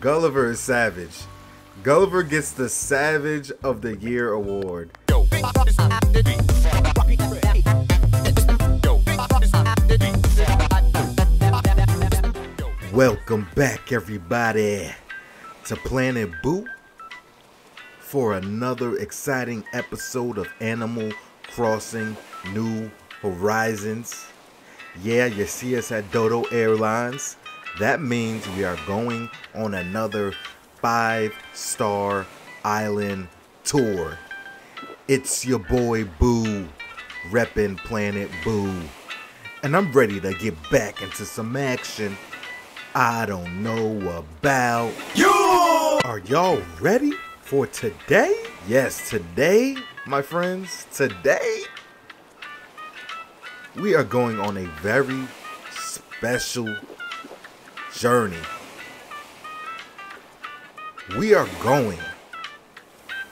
Gulliver is savage. Gulliver gets the Savage of the Year award. Welcome back, everybody, to Planet Boo for another exciting episode of Animal Crossing New Horizons. Yeah, you see us at Dodo Airlines. That means we are going on another 5-star island tour. It's your boy Boo, reppin' Planet Boo. And I'm ready to get back into some action. I don't know about you. Are y'all ready for today? Yes, today, my friends, today we are going on a very special journey. We are going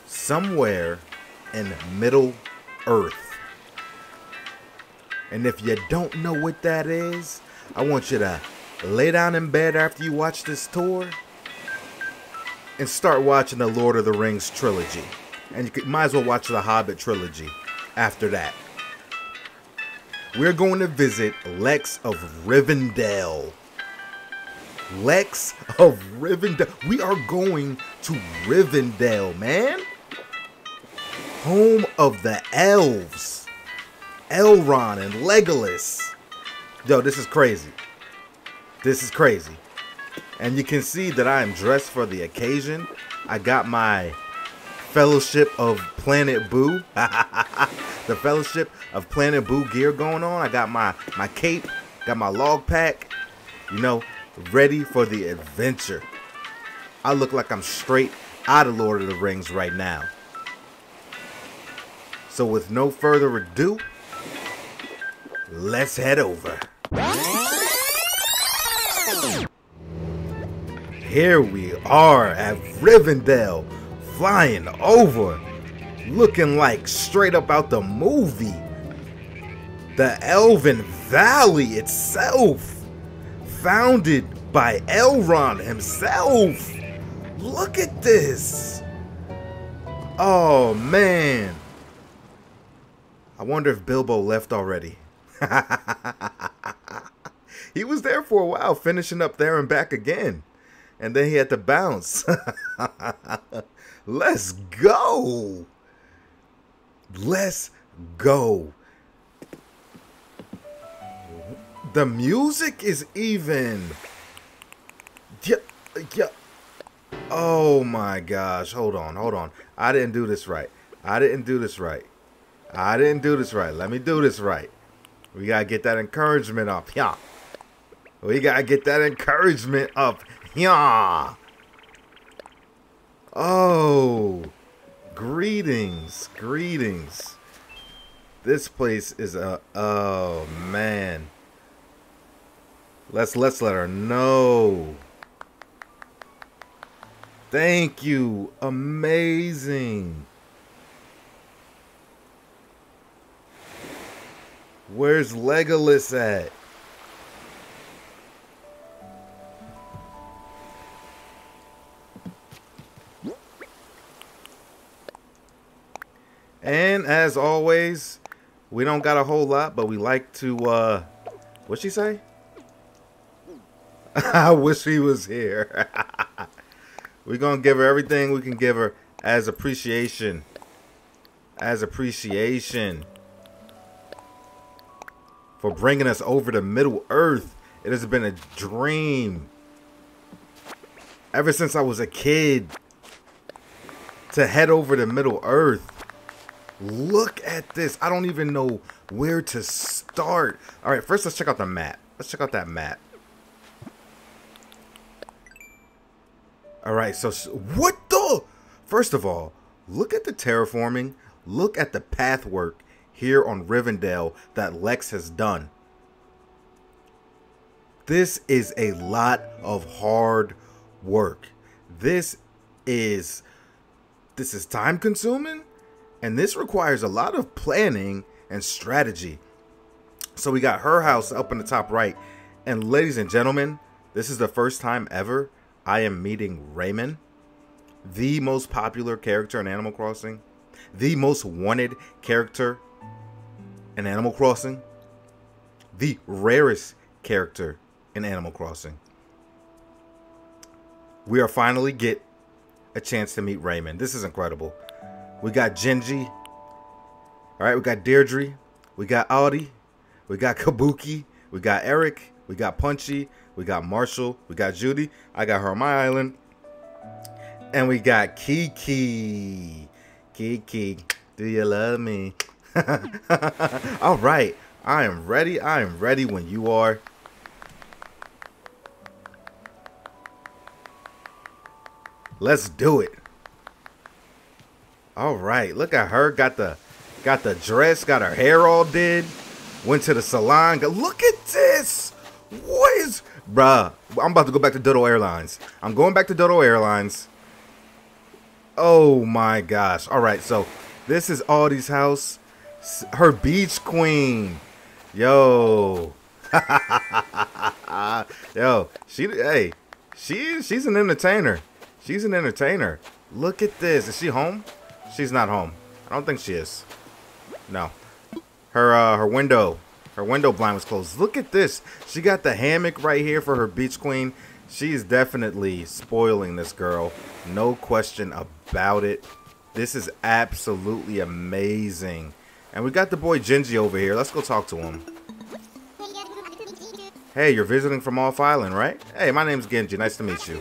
somewhere in Middle Earth. And if you don't know what that is, I want you to lay down in bed after you watch this tour and start watching the Lord of the Rings trilogy. And you might as well watch the Hobbit trilogy after that. We're going to visit Lex of Rivendell. Lex of Rivendell. We are going to Rivendell, man. Home of the elves. Elrond and Legolas. Yo, this is crazy. This is crazy. And you can see that I am dressed for the occasion. I got my Fellowship of Planet Boo. The Fellowship of Planet Boo gear going on. I got my cape, got my log pack, you know, ready for the adventure. I look like I'm straight out of Lord of the Rings right now. So with no further ado, let's head over. Here we are at Rivendell, flying over, looking like straight up out the movie. The Elven Valley itself, founded by Elrond himself. Look at this. Oh man. I wonder if Bilbo left already. He was there for a while, finishing up there and back again. And then he had to bounce. Let's go. Let's go. The music is even. Yeah, yeah. Oh my gosh. Hold on, hold on. I didn't do this right. I didn't do this right. I didn't do this right. Let me do this right. We gotta get that encouragement up. Yeah. We gotta get that encouragement up. Yeah. Oh, greetings, greetings. This place is a, oh man. Let's let her know. Thank you. Amazing. Where's Legolas at? And as always, we don't got a whole lot, but we like to, what'd she say? I wish he was here. We're going to give her everything we can give her as appreciation. As appreciation. For bringing us over to Middle Earth. It has been a dream. Ever since I was a kid. To head over to Middle Earth. Look at this. I don't even know where to start. All right, first let's check out the map. Let's check out that map. All right, so what the? First of all, look at the terraforming. Look at the path work here on Rivendell that Lex has done. This is a lot of hard work. This is time consuming. And this requires a lot of planning and strategy. So we got her house up in the top right. And ladies and gentlemen, this is the first time ever I am meeting Raymond, the most popular character in Animal Crossing, the most wanted character in Animal Crossing, the rarest character in Animal Crossing. We are finally get a chance to meet Raymond. This is incredible. We got Genji. All right, we got Deirdre. We got Audi. We got Kabuki. We got Eric. We got Punchy. We got Marshall. We got Judy. I got her on my island. And we got Kiki. Kiki, do you love me? All right. I am ready. I am ready when you are. Let's do it. All right. Look at her. Got the dress. Got her hair all did. Went to the salon. Look at this. What is... Bruh. I'm about to go back to Dodo Airlines. I'm going back to Dodo Airlines. Oh, my gosh. All right. So, this is Audi's house. Her beach queen. Yo. Yo. She's an entertainer. She's an entertainer. Look at this. Is she home? She's not home. I don't think she is. No. Her window blind was closed. Look at this. She got the hammock right here for her beach queen. She's definitely spoiling this girl. No question about it. This is absolutely amazing. And we got the boy Genji over here. Let's go talk to him. Hey, you're visiting from Off Island, right? Hey, my name's Genji. Nice to meet you.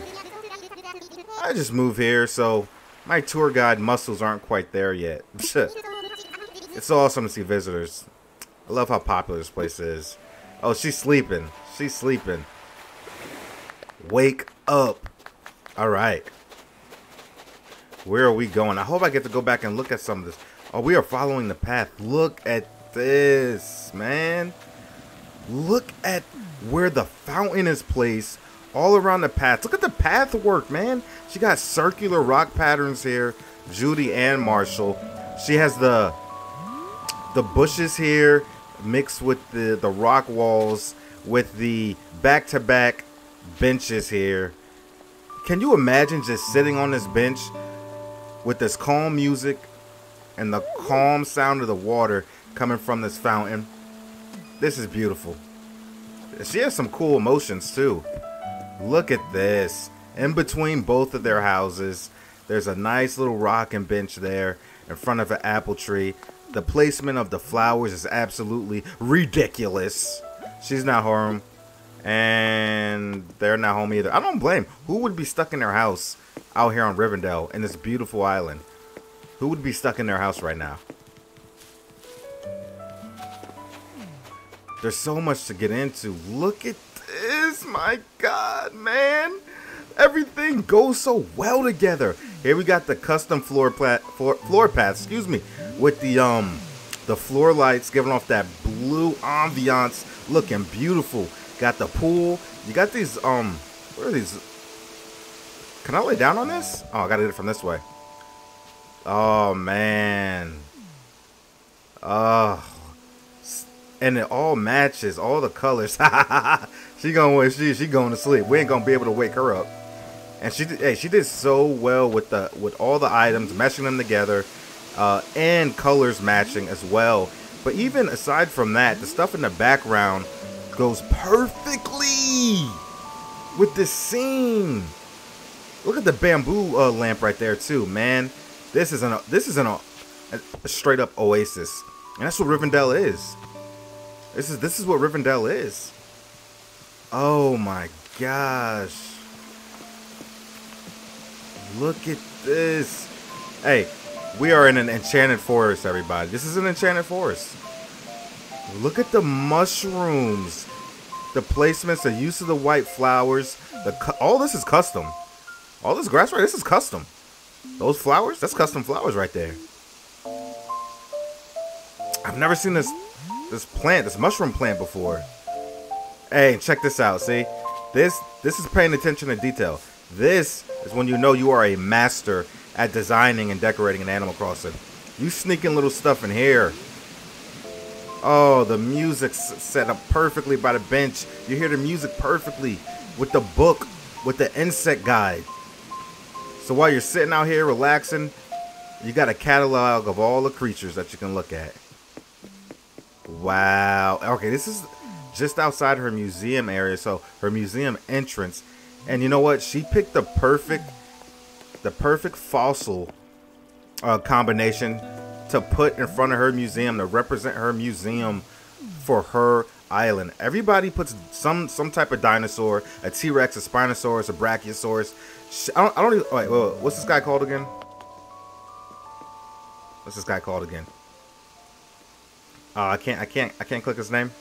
I just moved here, so my tour guide muscles aren't quite there yet. It's awesome to see visitors. I love how popular this place is. Oh, she's sleeping. She's sleeping. Wake up. All right. Where are we going? I hope I get to go back and look at some of this. Oh, we are following the path. Look at this, man. Look at where the fountain is placed. All around the path. Look at the path work, man. She got circular rock patterns here. Judy and Marshall. She has the bushes here mixed with the rock walls with the back-to-back benches here. Can you imagine just sitting on this bench with this calm music and the calm sound of the water coming from this fountain? This is beautiful. She has some cool emotions too. Look at this. In between both of their houses, there's a nice little rocking bench there in front of an apple tree. The placement of the flowers is absolutely ridiculous. She's not home, and they're not home either. I don't blame. Who would be stuck in their house out here on Rivendell in this beautiful island? Who would be stuck in their house right now? There's so much to get into. Look at this, my God, man. Everything goes so well together. Here we got the custom floor path, excuse me, with the floor lights giving off that blue ambiance, looking beautiful. Got the pool. You got these what are these? Can I lay down on this? Oh, I gotta get it from this way. Oh man. And it all matches, all the colors. She going to sleep. We ain't gonna be able to wake her up. And she did so well with all the items, meshing them together, and colors matching as well. But even aside from that, the stuff in the background goes perfectly with this scene. Look at the bamboo lamp right there too, man. This is a straight up oasis, and that's what Rivendell is. This is what Rivendell is. Oh my gosh. Look at this. Hey, we are in an enchanted forest, everybody. This is an enchanted forest. Look at the mushrooms. The placements, the use of the white flowers. All this is custom. All this grass right, this is custom. Those flowers, that's custom flowers right there. I've never seen this mushroom plant before. Hey, check this out. See, this is paying attention to detail. This is when you know you are a master at designing and decorating an Animal Crossing. You sneaking little stuff in here. Oh, the music's set up perfectly by the bench. You hear the music perfectly with the book, with the insect guide. So while you're sitting out here relaxing, you got a catalog of all the creatures that you can look at. Wow. Okay, this is just outside her museum area, so her museum entrance. And you know what? She picked the perfect fossil combination to put in front of her museum, to represent her museum for her island. Everybody puts some type of dinosaur, a T-Rex, a Spinosaurus, a Brachiosaurus. I don't even, wait, what's this guy called again? What's this guy called again? I can't click his name.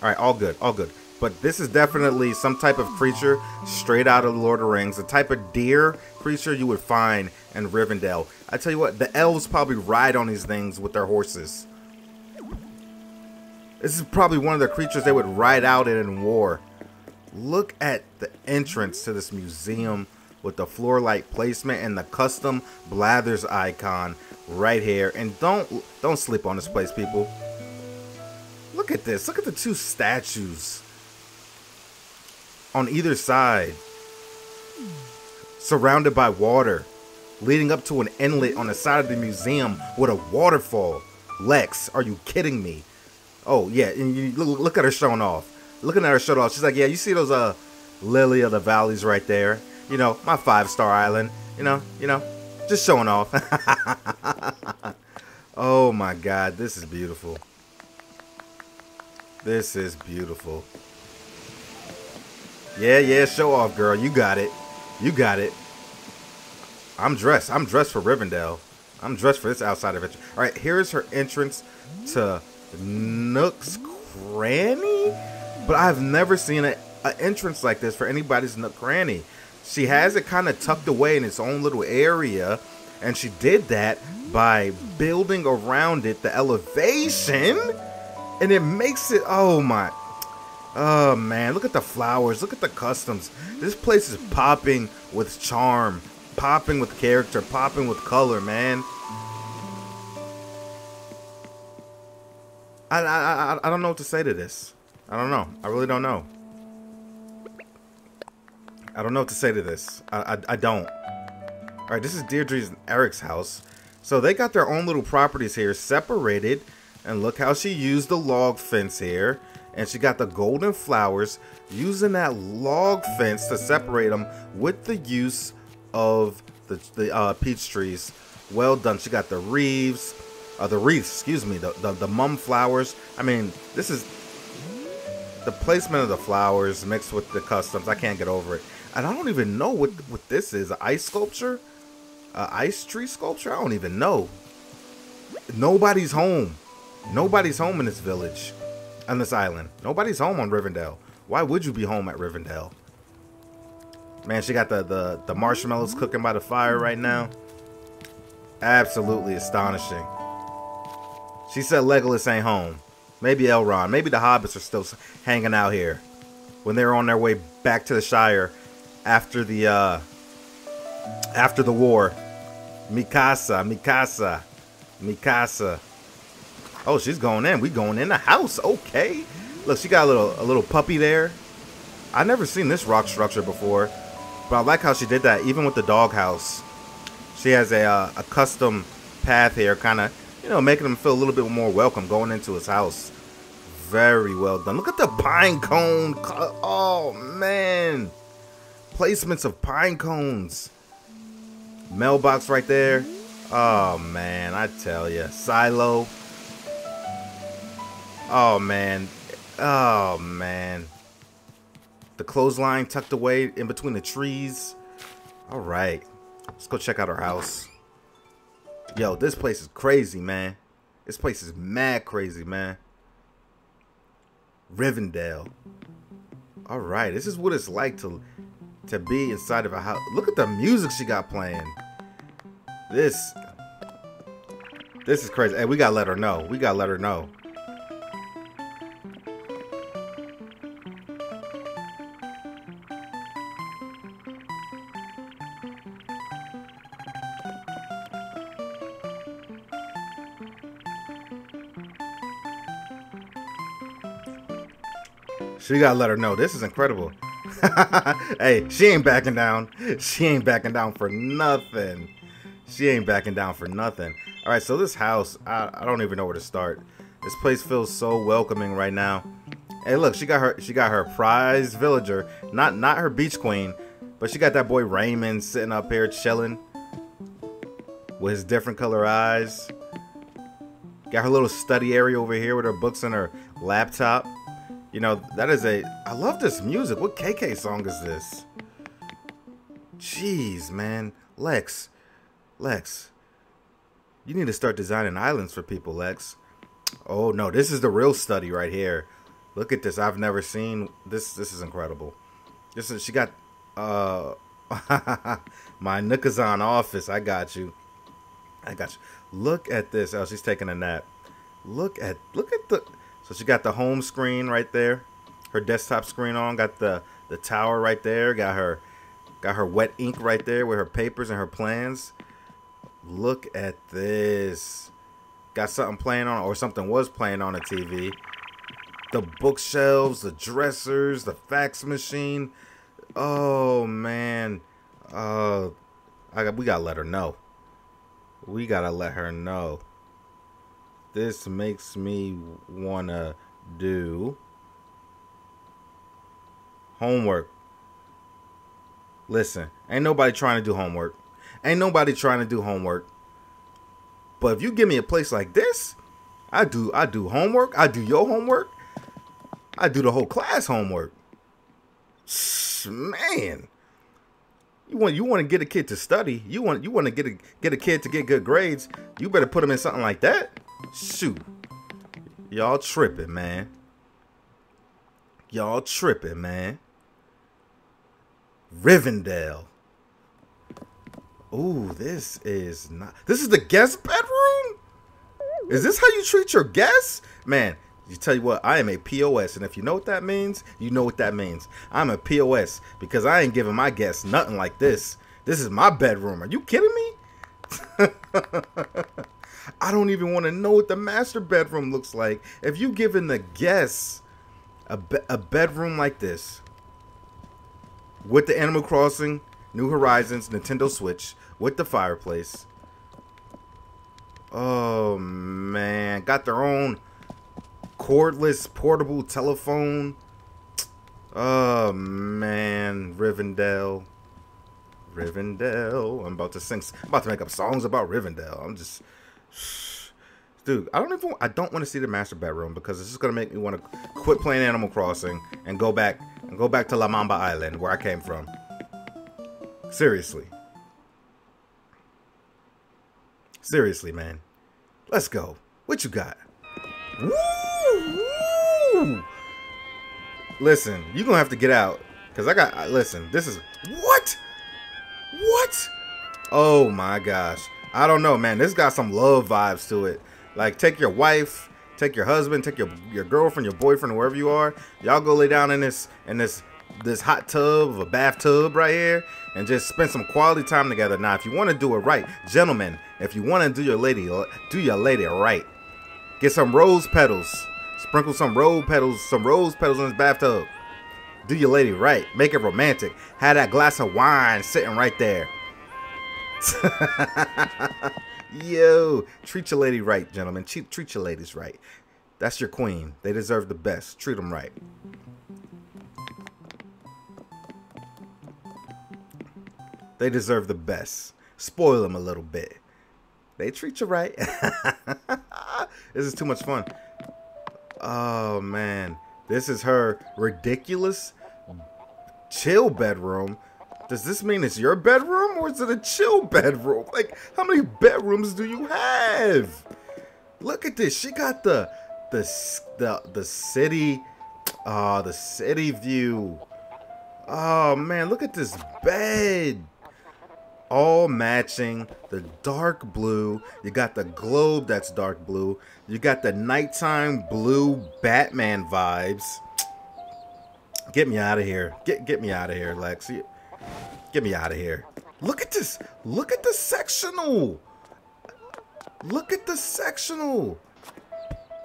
All right, all good, all good. But this is definitely some type of creature straight out of the Lord of the Rings, the type of deer creature you would find in Rivendell. I tell you what, the elves probably ride on these things with their horses. This is probably one of the creatures they would ride out in war. Look at the entrance to this museum with the floor light placement and the custom Blathers icon right here. And don't sleep on this place, people. Look at this. Look at the two statues on either side, surrounded by water, leading up to an inlet on the side of the museum with a waterfall. Lex, are you kidding me? Oh yeah, and you look at her showing off. Looking at her showing off, she's like, yeah, you see those lily of the valleys right there? You know, my 5-star island. You know, just showing off. Oh my God, this is beautiful. This is beautiful. Yeah, show off, girl. You got it. You got it. I'm dressed for Rivendell. I'm dressed for this outside adventure. All right, here's her entrance to Nook's Cranny. But I've never seen an entrance like this for anybody's Nook Cranny. She has it kind of tucked away in its own little area. And she did that by building around it the elevation. And it makes it, oh my... Oh man, look at the flowers, look at the customs. This place is popping with charm, popping with character, popping with color, man. I don't know what to say to this. I don't know. I really don't know. I don't know what to say to this. I don't. All right, this is Deirdre's and Eric's house. So they got their own little properties here, separated. And look how she used the log fence here. And she got the golden flowers, using that log fence to separate them with the use of the peach trees. Well done. She got the wreaths, excuse me, the mum flowers. I mean, this is the placement of the flowers mixed with the customs. I can't get over it. And I don't even know what this is. An ice sculpture? An ice tree sculpture? I don't even know. Nobody's home. Nobody's home in this village. On this island, nobody's home on Rivendell. Why would you be home at Rivendell? Man, she got the marshmallows cooking by the fire right now. Absolutely astonishing. She said Legolas ain't home. Maybe Elrond, maybe the hobbits are still hanging out here when they're on their way back to the Shire after the war. Mikasa. Oh, she's going in. We going in the house. Okay. Look, she got a little puppy there. I've never seen this rock structure before, but I like how she did that. Even with the doghouse, she has a custom path here, kind of, you know, making them feel a little bit more welcome going into his house. Very well done. Look at the pine cone. Oh man, placements of pine cones. Mailbox right there. Oh man, I tell you, silo. Oh man, oh man. The clothesline tucked away in between the trees. All right, let's go check out our house. Yo, this place is crazy, man. This place is mad crazy, man. Rivendell. All right, this is what it's like to be inside of a house. Look at the music she got playing. This is crazy. Hey, we gotta let her know. We gotta let her know. She gotta let her know. This is incredible. Hey, she ain't backing down. She ain't backing down for nothing. She ain't backing down for nothing. All right, so this house, I don't even know where to start. This place feels so welcoming right now. Hey, look, she got her prize villager, not her beach queen, but she got that boy Raymond sitting up here chilling with his different color eyes. Got her little study area over here with her books and her laptop. You know, that is a... I love this music. What KK song is this? Jeez, man. Lex. Lex. You need to start designing islands for people, Lex. Oh, no. This is the real study right here. Look at this. I've never seen... This is incredible. This is... She got... my Nookazon office. I got you. I got you. Look at this. Oh, she's taking a nap. Look at the... So she got the home screen right there, her desktop screen on. Got the tower right there. Got her wet ink right there with her papers and her plans. Look at this. Got something playing on, or something was playing on a TV. The bookshelves, the dressers, the fax machine. Oh man, we gotta let her know. We gotta let her know. This makes me wanna do homework. Listen, ain't nobody trying to do homework. Ain't nobody trying to do homework. But if you give me a place like this, I do homework. I do your homework. I do the whole class homework. Man, you want to get a kid to study. You want to get a kid to get good grades. You better put them in something like that. Shoot, y'all tripping, man. Y'all tripping, man. Rivendell. Ooh, this is not... This is the guest bedroom? Is this how you treat your guests? Man, you tell you what, I am a POS, and if you know what that means, you know what that means. I'm a POS because I ain't giving my guests nothing like this. This is my bedroom. Are you kidding me? I don't even want to know what the master bedroom looks like. If you giving the guests a bedroom like this with the Animal Crossing New Horizons Nintendo Switch with the fireplace. Oh man, got their own cordless portable telephone. Oh man, Rivendell. Rivendell. I'm about to sing. I'm about to make up songs about Rivendell. I'm just... Dude, I don't want to see the master bedroom because this is gonna make me want to quit playing Animal Crossing and go back to La Mamba Island where I came from. Seriously. Seriously, man. Let's go. What you got? Woo! Listen, you're gonna have to get out because listen, this is... What? What? Oh my gosh. I don't know, man. This got some love vibes to it. Like, take your wife, take your husband, take your girlfriend, your boyfriend, wherever you are. Y'all go lay down in this hot tub, of a bathtub right here, and just spend some quality time together. Now, if you want to do it right, gentlemen, if you want to do your lady right. Get some rose petals. Sprinkle some rose petals in this bathtub. Do your lady right. Make it romantic. Have that glass of wine sitting right there. Yo, treat your lady right, gentlemen. Treat your ladies right. That's your queen. They deserve the best. Treat them right. They deserve the best. Spoil them a little bit. They treat you right. This is too much fun. Oh man, this is her ridiculous chill bedroom. Does this mean it's your bedroom or is it a chill bedroom? Like, how many bedrooms do you have? Look at this. She got the city, the city view. Oh man, look at this bed. All matching, the dark blue. You got the globe that's dark blue. You got the nighttime blue Batman vibes. Get me out of here. Get me out of here, Lex. Get me out of here. Look at this. Look at the sectional. Look at the sectional.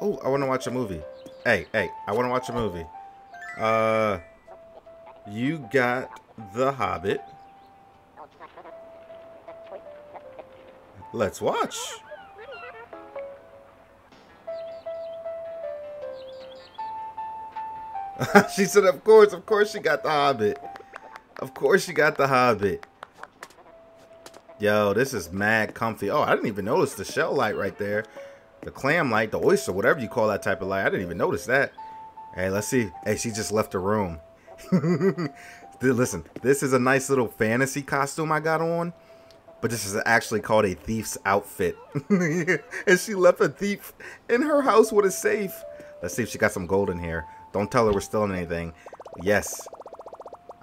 Oh, I want to watch a movie. Hey, I want to watch a movie. You got the Hobbit. Let's watch. She said, of course she got the Hobbit. Of course she got the Hobbit. Yo, this is mad comfy. Oh, I didn't even notice the shell light right there. The clam light, the oyster, whatever you call that type of light. I didn't even notice that. Hey, let's see. Hey, she just left the room. Listen, this is a nice little fantasy costume I got on. But this is actually called a thief's outfit. And she left a thief in her house with a safe. Let's see if she got some gold in here. Don't tell her we're stealing anything. Yes.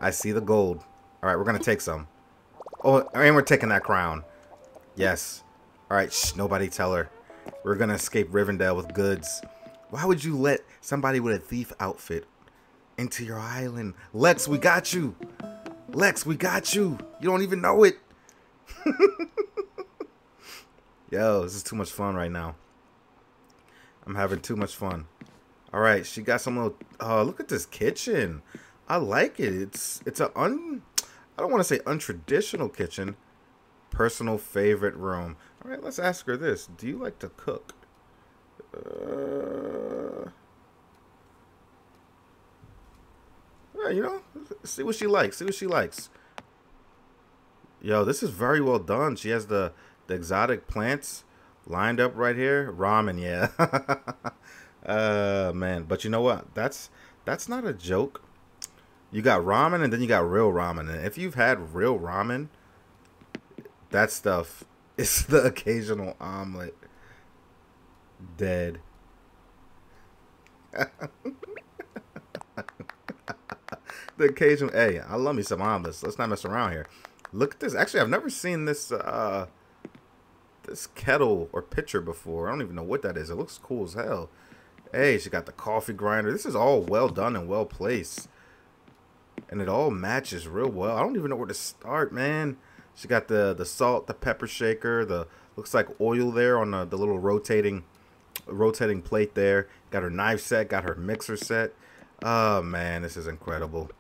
I see the gold. All right, we're going to take some. Oh, and we're taking that crown. Yes. All right, shh, nobody tell her. We're going to escape Rivendell with goods. Why would you let somebody with a thief outfit into your island? Lex, we got you. Lex, we got you. You don't even know it. Yo, this is too much fun right now. I'm having too much fun. All right, she got some little... look at this kitchen. I like it. It's a I don't want to say untraditional kitchen. Personal favorite room. All right, let's ask her this. Do you like to cook? Yeah, you know, see what she likes. See what she likes. Yo, this is very well done. She has the exotic plants lined up right here. Ramen, yeah. Man, but you know what? That's not a joke. You got ramen and then you got real ramen. And if you've had real ramen, that stuff is the occasional omelet. Dead. The occasional, hey, I love me some omelets. Let's not mess around here. Look at this. Actually, I've never seen this this kettle or pitcher before. I don't even know what that is. It looks cool as hell. Hey, she got the coffee grinder. This is all well done and well placed. And it all matches real well. I don't even know where to start, man. She got the salt, the pepper shaker, the looks like oil there on the little rotating plate there. Got her knife set, got her mixer set. Oh, man, this is incredible.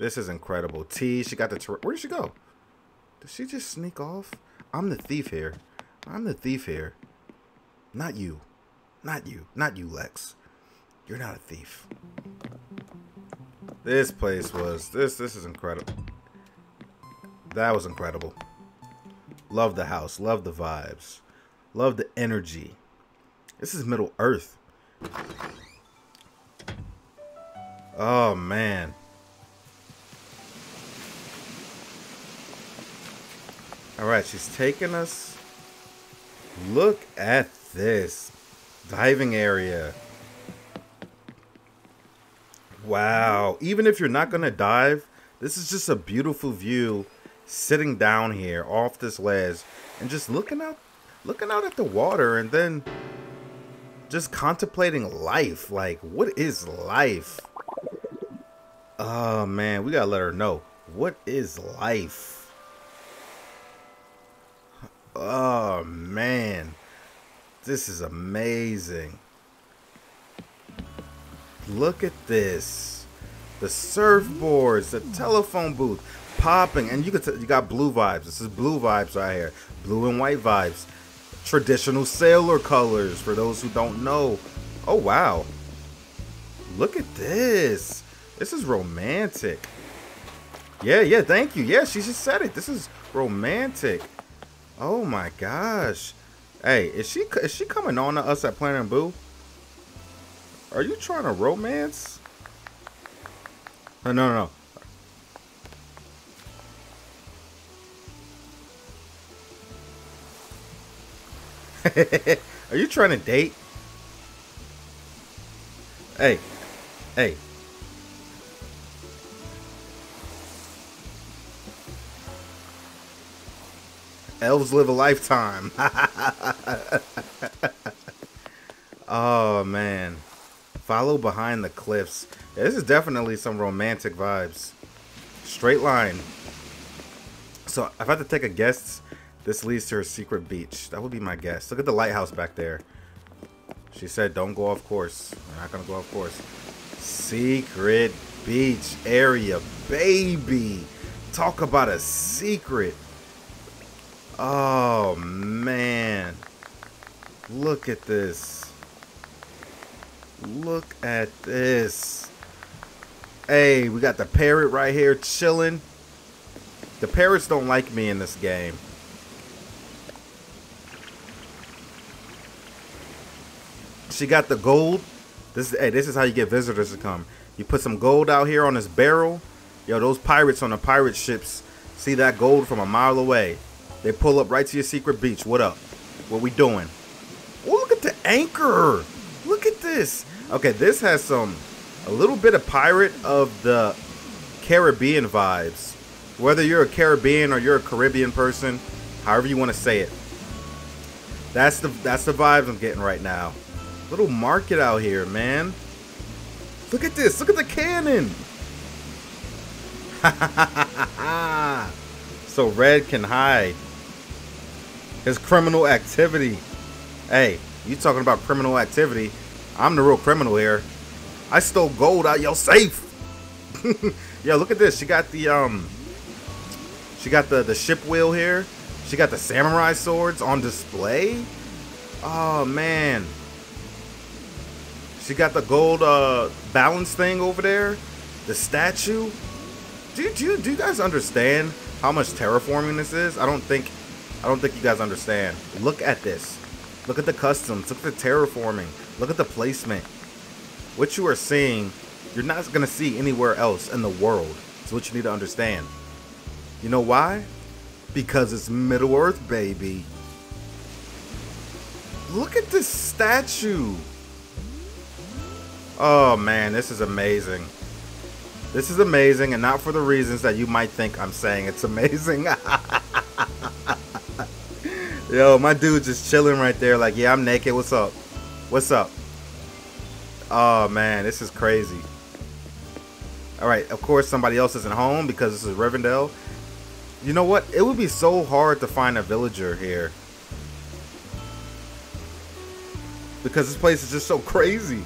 This is incredible. Tea. She got the... Where did she go? Did she just sneak off? I'm the thief here. I'm the thief here. Not you. Not you. Not you, Lex. You're not a thief. This place was... This is incredible. That was incredible. Love the house. Love the vibes. Love the energy. This is Middle Earth. Oh, man. All right, she's taking us. Look at this diving area. Wow. Even if you're not going to dive, this is just a beautiful view sitting down here off this ledge and just looking out at the water and then just contemplating life. Like, what is life? Oh, man, we got to let her know. What is life? Oh, man, this is amazing. Look at this. The surfboards, the telephone booth popping. And you got blue vibes. This is blue vibes right here. Blue and white vibes. Traditional sailor colors for those who don't know. Oh, wow. Look at this. This is romantic. Yeah, thank you. Yeah, she just said it. This is romantic. Oh my gosh. Hey, is she coming on to us at Planet Boo? Are you trying to romance? Oh, no. Are you trying to date? Hey. Elves live a lifetime. Oh, man. Follow behind the cliffs. Yeah, this is definitely some romantic vibes. Straight line. So, if I had to take a guess, this leads to her secret beach. That would be my guess. Look at the lighthouse back there. She said, don't go off course. We're not going to go off course. Secret beach area, baby. Talk about a secret. Oh, man. Look at this. Look at this. Hey, we got the parrot right here chilling. The parrots don't like me in this game. She got the gold. This is how you get visitors to come. You put some gold out here on this barrel. Yo, those pirates on the pirate ships see that gold from a mile away. They pull up right to your secret beach. What up? What we doing? Oh, look at the anchor. Look at this. Okay, this has a little bit of Pirate of the Caribbean vibes. Whether you're a Caribbean or you're a Caribbean person, however you want to say it. That's the vibes I'm getting right now. Little market out here, man. Look at this. Look at the cannon. So Red can hide his criminal activity. Hey, you talking about criminal activity? I'm the real criminal here. I stole gold out your safe. Yeah, look at this. She got the she got the ship wheel here. She got the samurai swords on display. Oh, man. She got the gold balance thing over there. The statue. Do you guys understand how much terraforming this is? I don't think you guys understand. Look at this. Look at the customs. Look at the terraforming. Look at the placement. What you are seeing, you're not gonna see anywhere else in the world. It's what you need to understand. You know why? Because it's Middle Earth, baby. Look at this statue. Oh, man, this is amazing. This is amazing, and not for the reasons that you might think I'm saying it's amazing. Yo, my dude just chilling right there like, yeah, I'm naked. What's up? What's up? Oh, man, this is crazy. All right, of course, somebody else isn't home because this is Rivendell. You know what? It would be so hard to find a villager here. Because this place is just so crazy.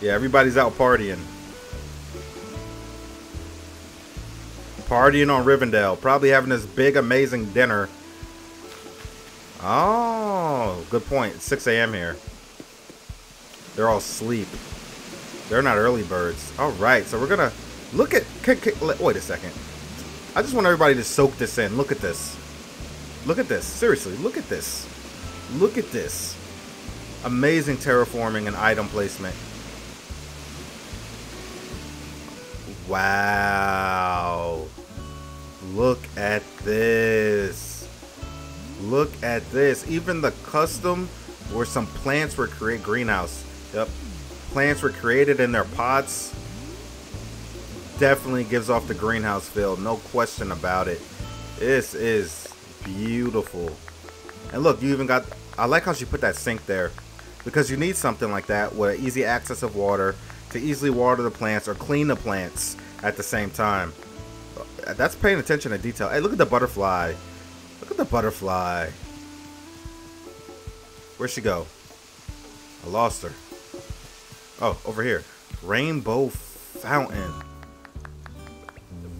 Yeah, everybody's out partying. Partying on Rivendell. Probably having this big, amazing dinner. Oh, good point. It's 6 a.m. here. They're all asleep. They're not early birds. All right, so we're going to look at... Wait a second. I just want everybody to soak this in. Look at this. Look at this. Seriously, look at this. Look at this. Amazing terraforming and item placement. Wow. Look at this. Look at this. Even the custom where some plants were created. Greenhouse. Yep. Plants were created in their pots. Definitely gives off the greenhouse feel. No question about it. This is beautiful. And look, you even got... I like how she put that sink there. Because you need something like that with easy access of water. To easily water the plants or clean the plants at the same time. That's paying attention to detail. Hey, look at the butterfly. Look at the butterfly. Where'd she go? I lost her. Oh, over here. Rainbow fountain.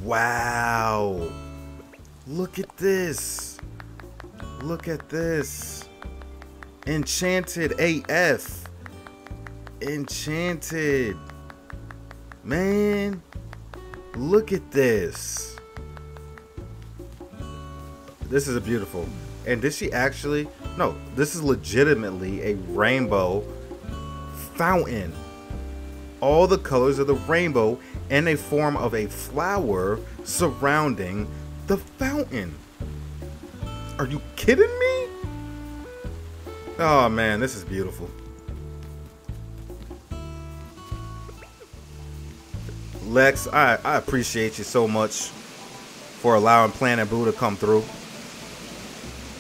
Wow. Look at this. Look at this. Enchanted AF. Enchanted, man. Look at this. This is a beautiful. And did she actually? No, this is legitimately a rainbow fountain. All the colors of the rainbow in a form of a flower surrounding the fountain. Are you kidding me? Oh, man, this is beautiful. Lex, I appreciate you so much for allowing Planet Boo to come through.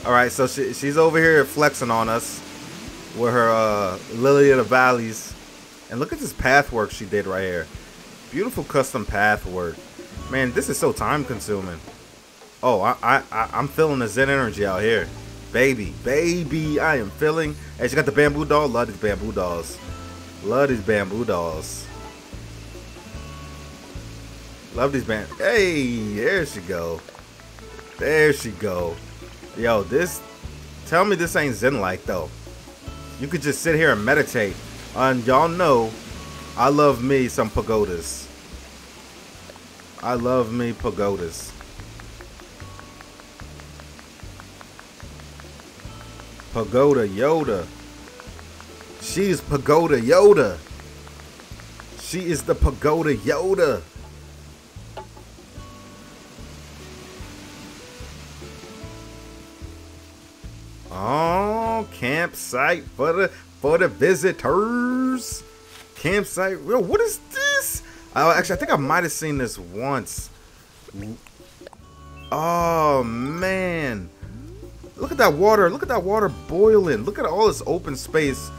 All right, so she's over here flexing on us with her Lily of the Valleys. And look at this path work she did right here. Beautiful custom path work. Man, this is so time consuming. Oh, I'm feeling the Zen energy out here. Baby, I am feeling. Hey, she got the bamboo doll. Love these bamboo dolls. Hey, there she go. Yo, this. Tell me this ain't zen-like though. You could just sit here and meditate. And y'all know, I love me some pagodas. Pagoda Yoda. She's Pagoda Yoda. She is the Pagoda Yoda. Oh, campsite for the visitors. Campsite. Yo, what is this? Actually, I think I might have seen this once. Oh man. Look at that water. Look at that water boiling. Look at all this open space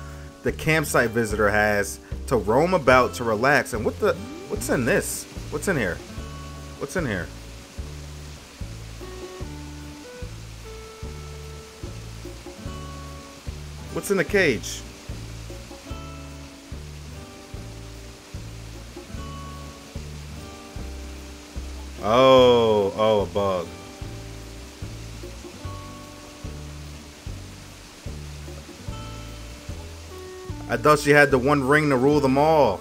the campsite visitor has to roam about, to relax. And what's in this? What's in here? What's in the cage? Oh, a bug. I thought she had the one ring to rule them all.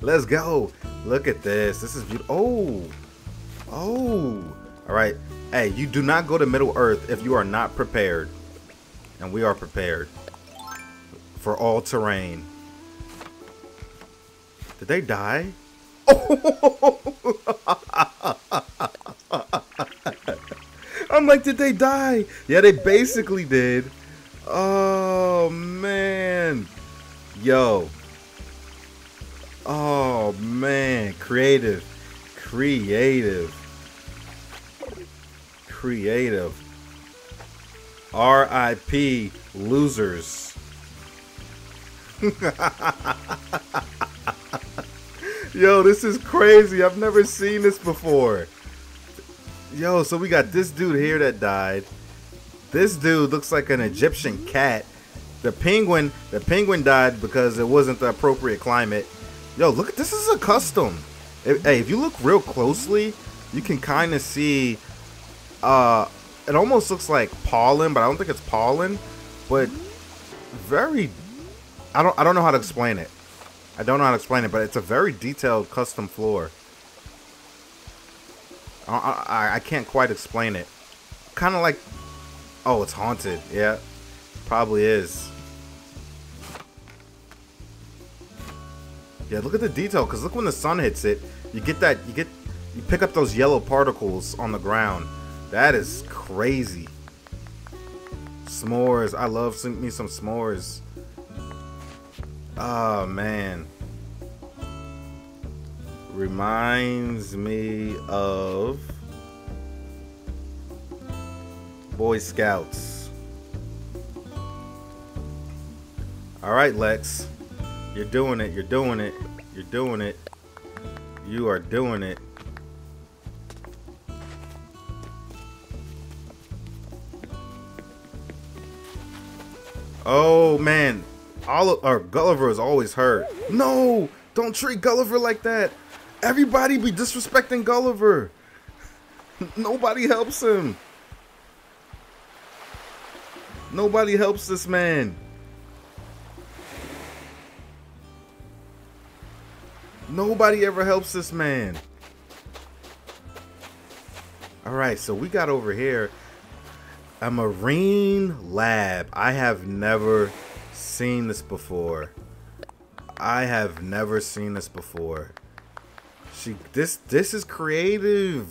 Let's go. Look at this. This is beautiful. Oh. Oh. All right. Hey, you do not go to Middle Earth if you are not prepared. And we are prepared. For all terrain. Did they die? Oh. I'm like, did they die? Yeah, they basically did. Oh man, yo, oh man, creative. R.I.P. losers. Yo, this is crazy. I've never seen this before. Yo, so we got this dude here that died. This dude looks like an Egyptian cat. The penguin died because it wasn't the appropriate climate. Yo, look, this is a custom. Hey, if you look real closely, you can kind of see, it almost looks like pollen, but I don't think it's pollen, but very, I don't know how to explain it. But it's a very detailed custom floor. I can't quite explain it. Kind of like, oh, it's haunted. Yeah, probably is. Yeah, look at the detail. Cause look, when the sun hits it, you get that. You pick up those yellow particles on the ground. That is crazy. S'mores. I love me some s'mores. Oh man. Reminds me of Boy Scouts. All right, Lex, you're doing it. You are doing it. Oh man, Gulliver is always hurt. No, don't treat Gulliver like that. Everybody be disrespecting Gulliver. Nobody helps him. Nobody helps this man. Nobody ever helps this man. All right, so we got over here a marine lab. I have never seen this before. She this is creative.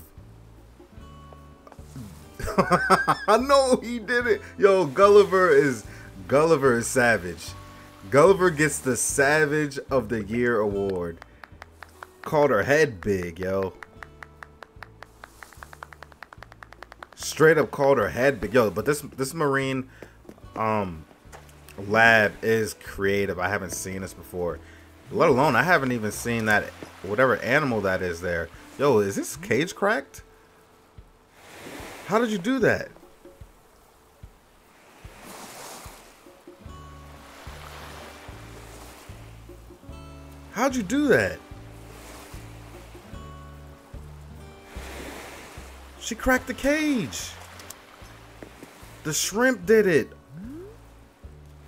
I know he did it. Yo, Gulliver is savage. Gulliver gets the Savage of the Year award. Called her head big, yo. Straight up called her head big, yo. But this marine lab is creative. I haven't seen this before. Let alone I haven't even seen that whatever animal that is there. Yo, is this cage cracked? How did you do that? How'd you do that? She cracked the cage. The shrimp did it.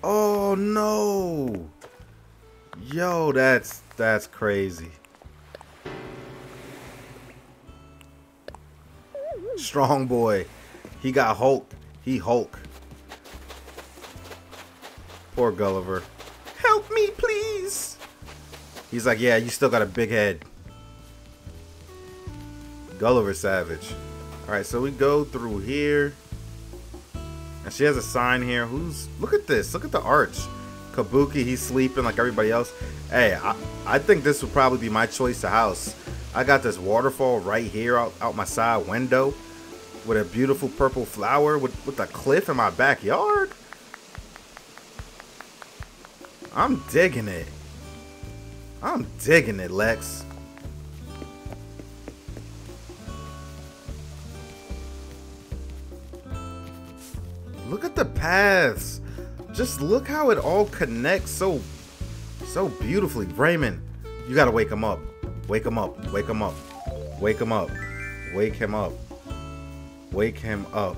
Oh no. Yo, that's crazy. Strong boy. He got hulked. He hulked. Poor Gulliver. Help me, please. He's like, yeah, you still got a big head. Gulliver savage. Alright, so we go through here. And she has a sign here. Who's... Look at this. Look at the arch. Kabuki, he's sleeping like everybody else. Hey, I think this would probably be my choice to house. I got this waterfall right here out my side window with a beautiful purple flower with a cliff in my backyard. I'm digging it. I'm digging it, Lex. Look at the paths. Just look how it all connects so beautifully. Raymond, you gotta wake him up. Wake him up. Wake him up. Wake him up. Wake him up. Wake him up.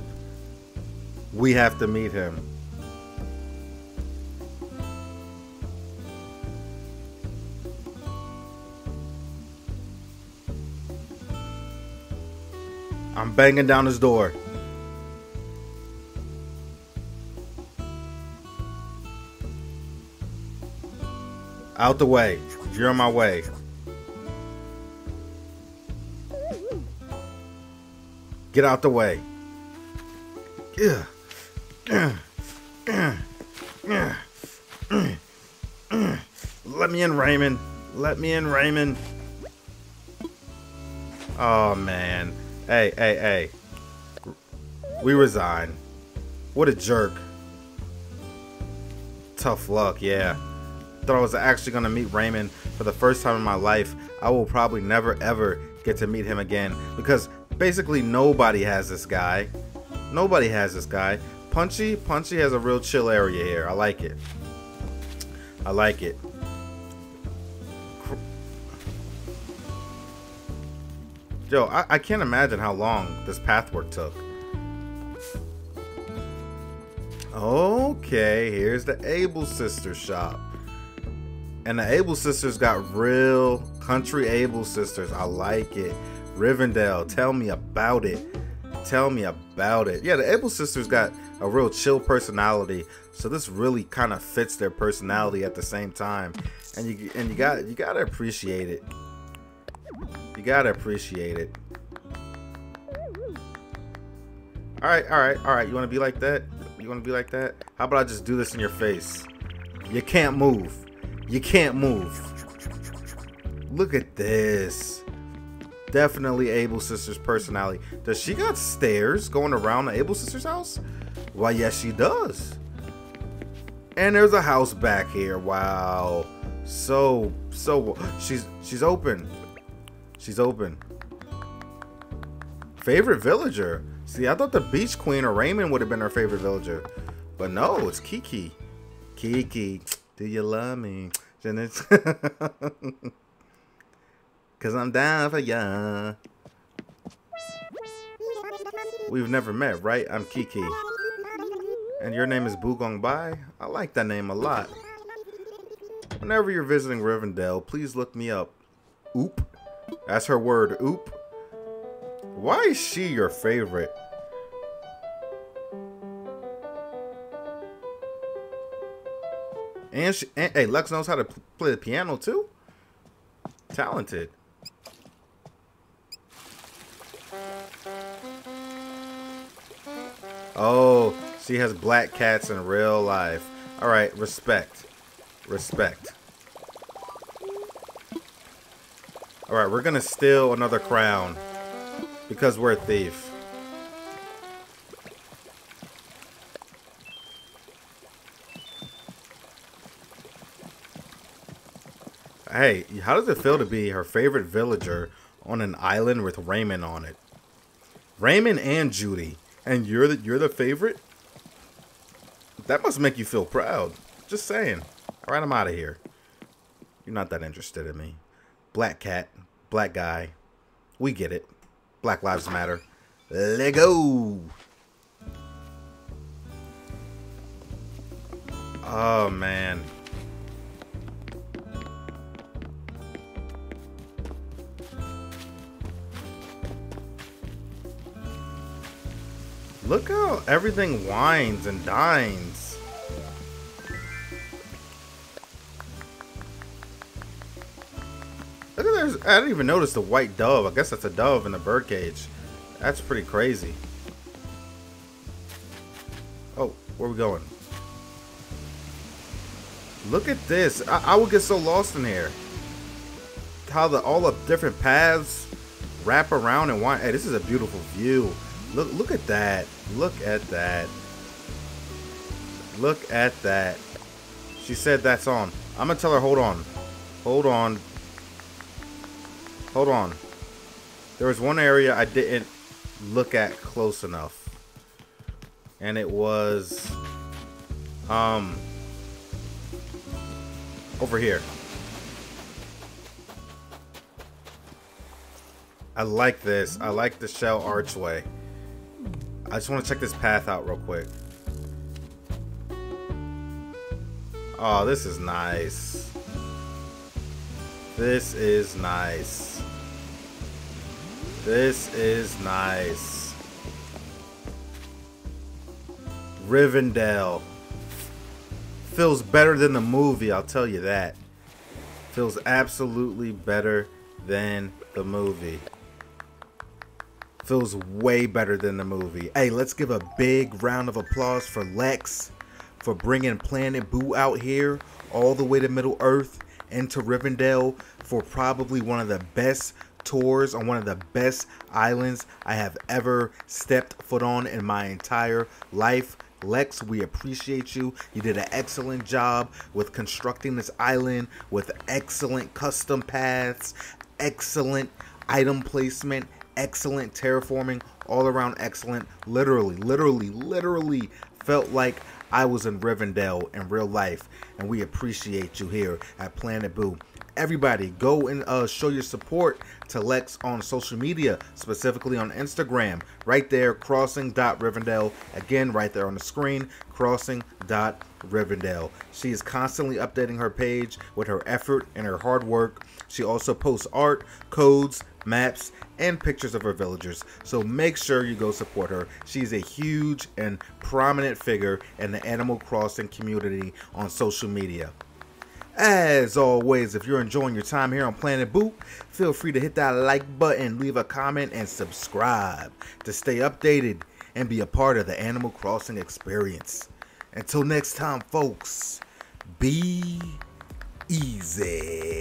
We have to meet him. I'm banging down his door. Out the way. You're on my way. Get out the way. Yeah. Let me in, Raymond. Let me in, Raymond. Oh, man. Hey, hey, hey. We resign. What a jerk. Tough luck, yeah. Thought I was actually going to meet Raymond for the first time in my life. I will probably never, ever get to meet him again because... basically nobody has this guy. Nobody has this guy. Punchy has a real chill area here. I like it. I like it. Yo, I can't imagine how long this pathwork took. Okay, here's the Able Sisters shop. And the Able Sisters got real country Able Sisters. I like it. Rivendell, tell me about it. Tell me about it. Yeah, the Able Sisters got a real chill personality, so this really kind of fits their personality at the same time. And you gotta appreciate it. You gotta appreciate it. All right, all right, all right. You wanna be like that? You wanna be like that? How about I just do this in your face? You can't move. You can't move. Look at this. Definitely Able Sisters personality. Does she got stairs going around the Able Sisters house? Why, yes, she does. And there's a house back here. Wow. So she's open. She's open. Favorite villager. See, I thought the Beach Queen or Raymond would have been her favorite villager, but no, it's Kiki. Kiki, do you love me? Janice. 'Cause I'm down for ya. We've never met, right? I'm Kiki. And your name is Boo Gong Bai? I like that name a lot. Whenever you're visiting Rivendell, please look me up. Oop. That's her word, oop. Why is she your favorite? And, hey, Lex knows how to play the piano too? Talented. Oh, she has black cats in real life. All right, respect. Respect. All right, we're going to steal another crown because we're a thief. Hey, how does it feel to be her favorite villager on an island with Raymond on it? Raymond and Judy, and you're the favorite? That must make you feel proud. Just saying. All right, I'm out of here. You're not that interested in me. Black cat. Black guy. We get it. Black lives matter. Lego. Oh, man. Look how everything whines and dines. Look at there's, I didn't even notice the white dove. I guess that's a dove in a birdcage. That's pretty crazy. Oh, where are we going? Look at this. I would get so lost in here. How all the different paths wrap around and wind. Hey, this is a beautiful view. Look at that. Look at that. Look at that. She said that's on. I'm gonna tell her hold on. Hold on. Hold on. There was one area I didn't look at close enough. And it was over here. I like this. I like the shell archway. I just want to check this path out real quick. Oh, this is nice. This is nice. This is nice. Rivendell. Feels better than the movie, I'll tell you that. Feels absolutely better than the movie. Feels way better than the movie. Hey, let's give a big round of applause for Lex for bringing Planet Boo out here all the way to Middle Earth and to Rivendell for probably one of the best tours on one of the best islands I have ever stepped foot on in my entire life. Lex, we appreciate you. You did an excellent job with constructing this island with excellent custom paths, excellent item placement, excellent terraforming, all around excellent. Literally felt like I was in Rivendell in real life, and we appreciate you here at Planet Boo. Everybody go and show your support to Lex on social media, specifically on Instagram, right there, crossing.Rivendell. Again, right there on the screen, crossing.Rivendell. She is constantly updating her page with her effort and her hard work. She also posts art, codes, maps, and pictures of her villagers, so make sure you go support her. She's a huge and prominent figure in the Animal Crossing community on social media. As always, if you're enjoying your time here on Planet Boo, feel free to hit that like button, leave a comment, and subscribe to stay updated and be a part of the Animal Crossing experience. Until next time, folks, be easy.